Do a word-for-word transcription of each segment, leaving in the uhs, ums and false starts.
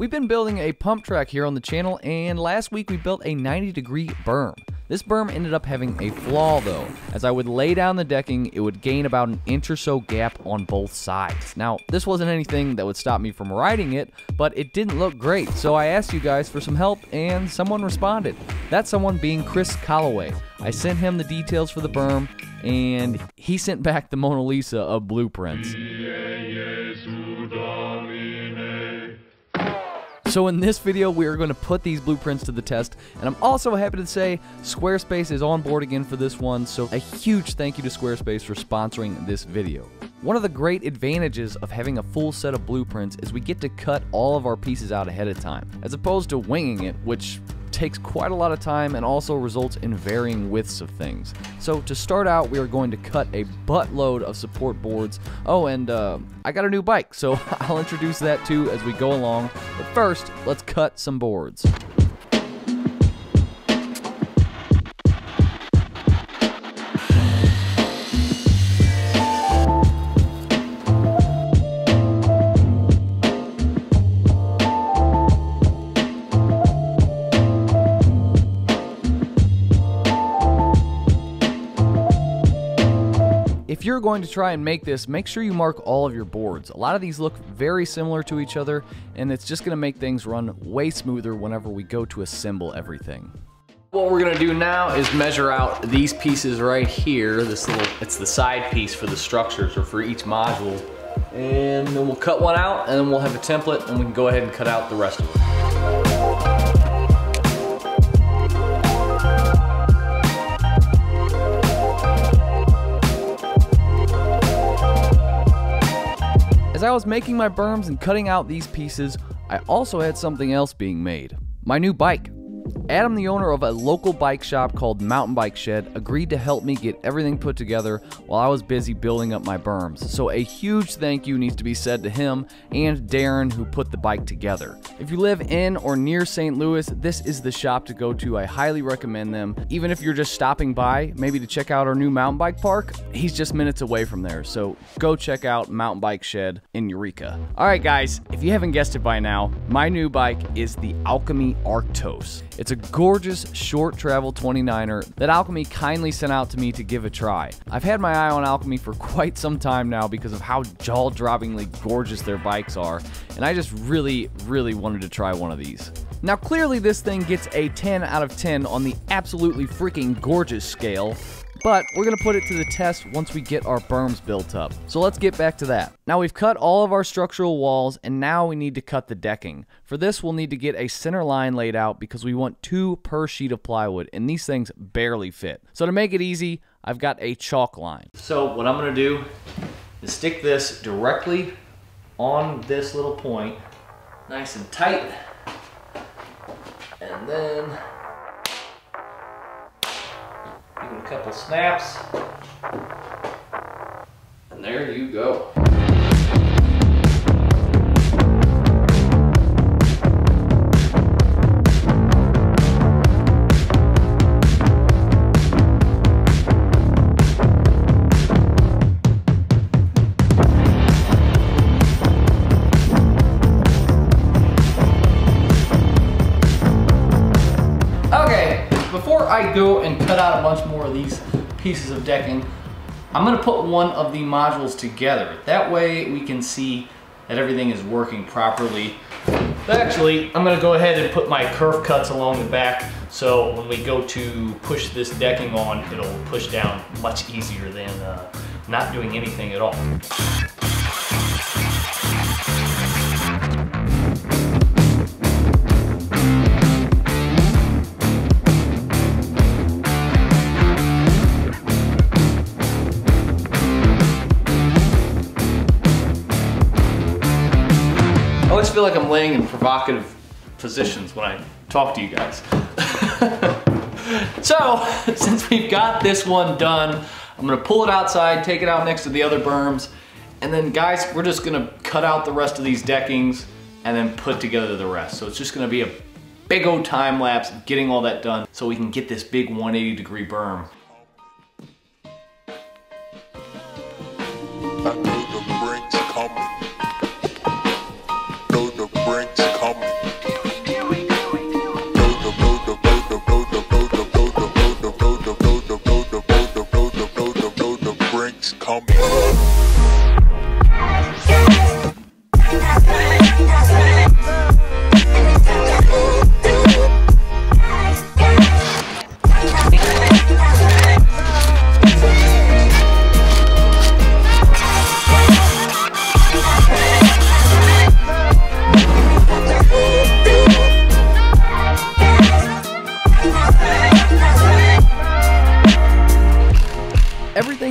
We've been building a pump track here on the channel, and last week we built a ninety degree berm. This berm ended up having a flaw though. As I would lay down the decking, it would gain about an inch or so gap on both sides. Now, this wasn't anything that would stop me from riding it, but it didn't look great, so I asked you guys for some help and someone responded. That someone being Chris Calloway. I sent him the details for the berm, and he sent back the Mona Lisa of blueprints. So in this video, we are going to put these blueprints to the test, and I'm also happy to say Squarespace is on board again for this one, so a huge thank you to Squarespace for sponsoring this video. One of the great advantages of having a full set of blueprints is we get to cut all of our pieces out ahead of time, as opposed to winging it, which takes quite a lot of time and also results in varying widths of things. So to start out, we are going to cut a buttload of support boards. Oh, and uh, I got a new bike, so I'll introduce that too as we go along. But first, let's cut some boards. If you're going to try and make this, make sure you mark all of your boards. A lot of these look very similar to each other, and it's just going to make things run way smoother whenever we go to assemble everything. What we're going to do now is measure out these pieces right here. This little, it's the side piece for the structures or for each module. And then we'll cut one out, and then we'll have a template, and we can go ahead and cut out the rest of it. As I was making my berms and cutting out these pieces, I also had something else being made. My new bike. Adam, the owner of a local bike shop called Mountain Bike Shed, agreed to help me get everything put together while I was busy building up my berms. So a huge thank you needs to be said to him and Darren, who put the bike together. If you live in or near Saint Louis, this is the shop to go to. I highly recommend them. Even if you're just stopping by, maybe to check out our new mountain bike park, he's just minutes away from there. So go check out Mountain Bike Shed in Eureka. All right, guys, if you haven't guessed it by now, my new bike is the Alchemy Arktos. It's a gorgeous short travel twenty-niner that Alchemy kindly sent out to me to give a try. I've had my eye on Alchemy for quite some time now because of how jaw-droppingly gorgeous their bikes are, and I just really, really wanted to try one of these. Now clearly this thing gets a ten out of ten on the absolutely freaking gorgeous scale, but we're gonna put it to the test once we get our berms built up. So let's get back to that. Now we've cut all of our structural walls, and now we need to cut the decking. For this, we'll need to get a center line laid out because we want two per sheet of plywood, and these things barely fit. So to make it easy, I've got a chalk line. So what I'm gonna do is stick this directly on this little point, nice and tight, and then give it a couple snaps, and there you go. I go and cut out a bunch more of these pieces of decking, I'm gonna put one of the modules together. That way we can see that everything is working properly. But actually, I'm gonna go ahead and put my kerf cuts along the back, so when we go to push this decking on, it'll push down much easier than uh, not doing anything at all. I always feel like I'm laying in provocative positions when I talk to you guys. So, since we've got this one done, I'm gonna pull it outside, take it out next to the other berms, and then guys, we're just gonna cut out the rest of these deckings and then put together the rest. So it's just gonna be a big old time lapse getting all that done so we can get this big one hundred eighty degree berm. I know the brink's coming. The brink's coming.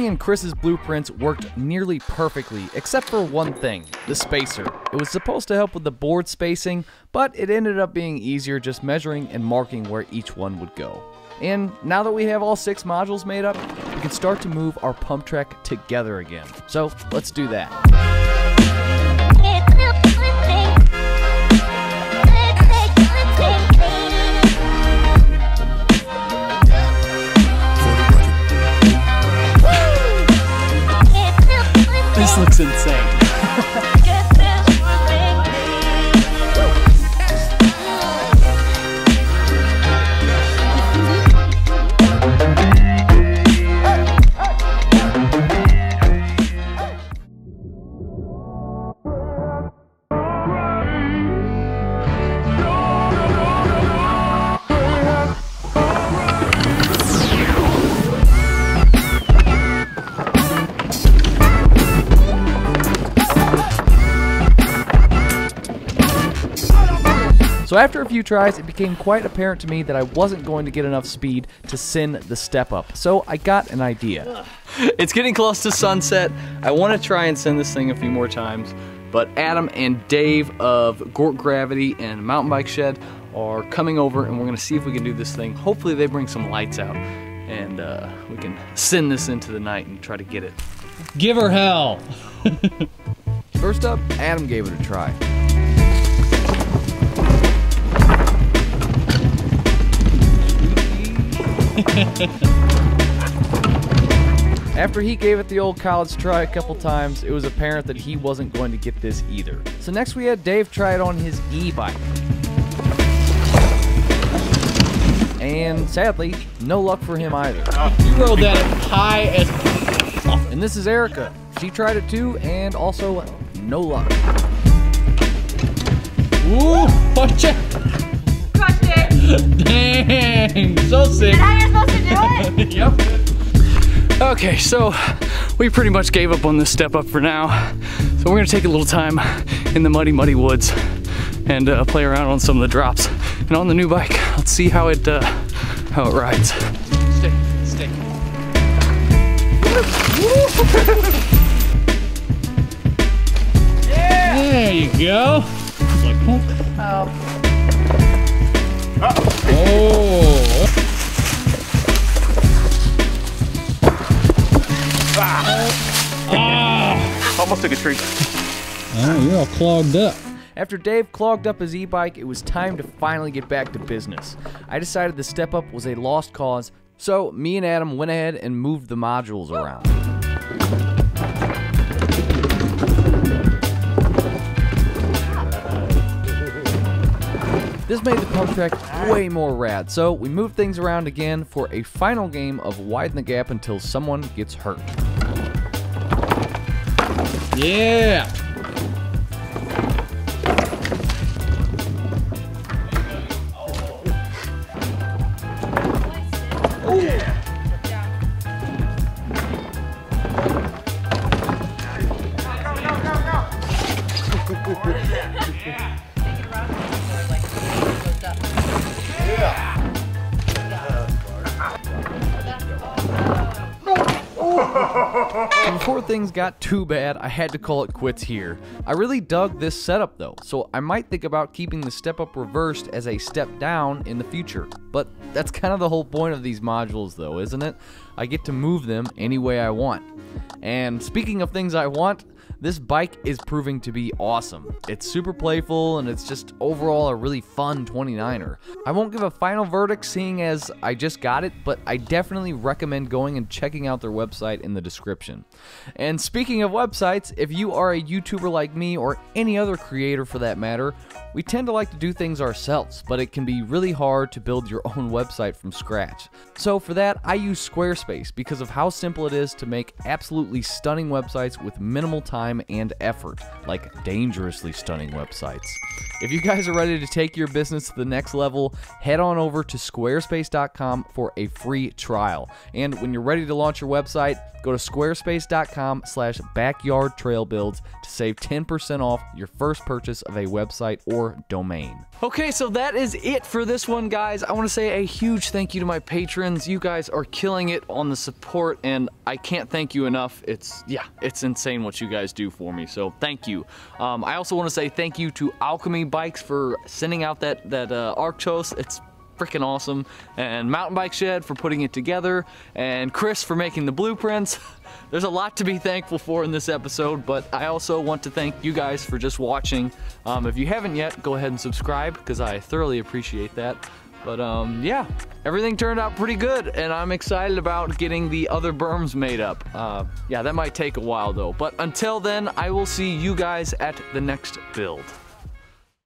and Chris's blueprints worked nearly perfectly, except for one thing, the spacer. It was supposed to help with the board spacing, but it ended up being easier just measuring and marking where each one would go. And now that we have all six modules made up, we can start to move our pump track together again. So let's do that. This looks insane. So after a few tries, it became quite apparent to me that I wasn't going to get enough speed to sin the step up. So I got an idea. It's getting close to sunset. I want to try and sin this thing a few more times, but Adam and Dave of Gort Gravity and Mountain Bike Shed are coming over and we're going to see if we can do this thing. Hopefully they bring some lights out and uh, we can sin this into the night and try to get it. Give her hell. First up, Adam gave it a try. After he gave it the old college try a couple times, it was apparent that he wasn't going to get this either. So next we had Dave try it on his e-bike. And sadly, no luck for him either. He rolled that as high as... And this is Erica. She tried it too, and also no luck. Ooh, watch it! Dang, so sick. Is that how you're supposed to do it? Yep. Okay, so we pretty much gave up on this step up for now. So we're gonna take a little time in the muddy, muddy woods and uh, play around on some of the drops. And on the new bike, let's see how it uh, how it rides. Stick, stick. Yeah. There you go. Like, oh. Uh -oh. Oh. Ah. Ah. Almost took a tree. Oh, you're all clogged up. After Dave clogged up his e-bike, it was time to finally get back to business. I decided the step up was a lost cause, so me and Adam went ahead and moved the modules around. This made the pump track way more rad, so we moved things around again for a final game of widen the gap until someone gets hurt. Yeah! Before things got too bad, I had to call it quits here. I really dug this setup though, so I might think about keeping the step up reversed as a step down in the future. But that's kind of the whole point of these modules though, isn't it? I get to move them any way I want. And speaking of things I want, this bike is proving to be awesome. It's super playful and it's just overall a really fun twenty-niner. I won't give a final verdict seeing as I just got it, but I definitely recommend going and checking out their website in the description. And speaking of websites, if you are a YouTuber like me or any other creator for that matter, we tend to like to do things ourselves, but it can be really hard to build your own website from scratch. So for that, I use Squarespace because of how simple it is to make absolutely stunning websites with minimal time time and effort, like dangerously stunning websites. If you guys are ready to take your business to the next level, head on over to squarespace dot com for a free trial. And when you're ready to launch your website, go to squarespace dot com slash backyard trail builds to save ten percent off your first purchase of a website or domain. Okay, so that is it for this one, guys. I want to say a huge thank you to my patrons. You guys are killing it on the support, and I can't thank you enough. It's, yeah, it's insane what you guys do for me, so thank you. Um, I also want to say thank you to Alchemy Bikes for sending out that, that uh, Arktos. It's freaking awesome. And Mountain Bike Shed for putting it together, and Chris for making the blueprints. There's a lot to be thankful for in this episode, but I also want to thank you guys for just watching. Um, if you haven't yet, go ahead and subscribe, because I thoroughly appreciate that. But um, yeah, everything turned out pretty good, and I'm excited about getting the other berms made up. Uh, yeah, that might take a while though, but until then, I will see you guys at the next build.